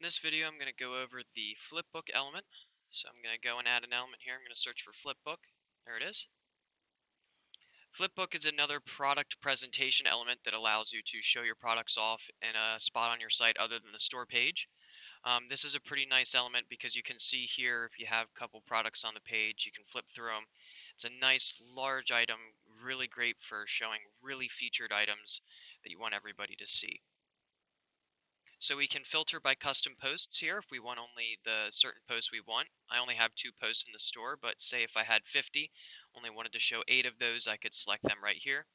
In this video, I'm going to go over the Flipbook element. So I'm going to go and add an element here. I'm going to search for Flipbook. There it is. Flipbook is another product presentation element that allows you to show your products off in a spot on your site other than the store page. This is a pretty nice element because you can see here if you have a couple products on the page, you can flip through them. It's a nice large item, really great for showing really featured items that you want everybody to see. So we can filter by custom posts here if we want only the certain posts we want. I only have 2 posts in the store, but say if I had 50, only wanted to show 8 of those, I could select them right here.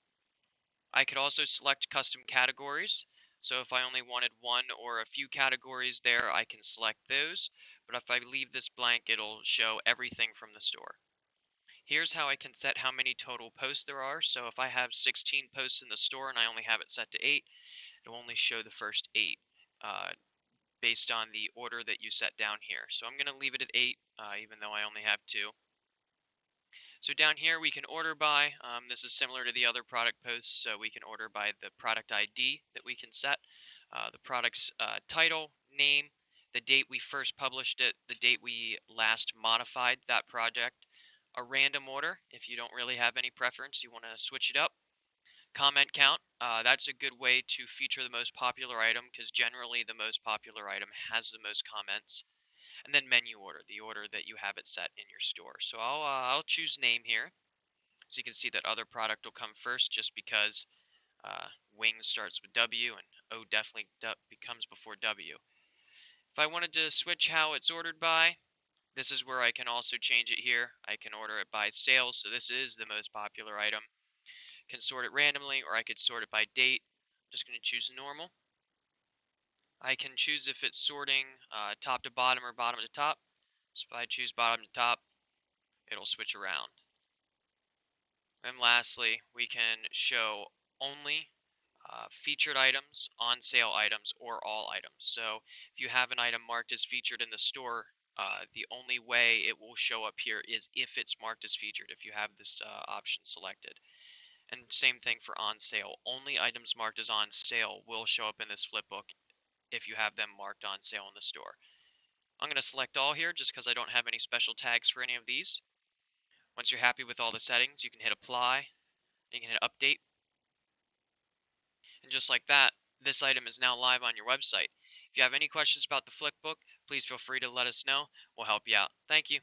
I could also select custom categories. So if I only wanted one or a few categories there, I can select those. But if I leave this blank, it'll show everything from the store. Here's how I can set how many total posts there are. So if I have 16 posts in the store and I only have it set to 8, it'll only show the first 8. Based on the order that you set down here. So I'm going to leave it at 8, even though I only have 2. So down here we can order by. This is similar to the other product posts, so we can order by the product ID that we can set, the product's title, name, the date we first published it, the date we last modified that project, a random order if you don't really have any preference, you want to switch it up. Comment count, that's a good way to feature the most popular item because generally the most popular item has the most comments. And then menu order, the order that you have it set in your store. So I'll choose name here. So you can see that other product will come first just because wings starts with W and O definitely comes before W. If I wanted to switch how it's ordered by, this is where I can also change it here. I can order it by sales, so this is the most popular item. Can sort it randomly, or I could sort it by date. I'm just going to choose normal. I can choose if it's sorting top to bottom or bottom to top. So if I choose bottom to top, it'll switch around. And lastly, we can show only featured items, on sale items, or all items. So if you have an item marked as featured in the store, the only way it will show up here is if it's marked as featured, if you have this option selected. And same thing for on sale. Only items marked as on sale will show up in this Flipbook if you have them marked on sale in the store. I'm going to select all here just because I don't have any special tags for any of these. Once you're happy with all the settings, you can hit apply, you can hit update. And just like that, this item is now live on your website. If you have any questions about the Flipbook, please feel free to let us know. We'll help you out. Thank you.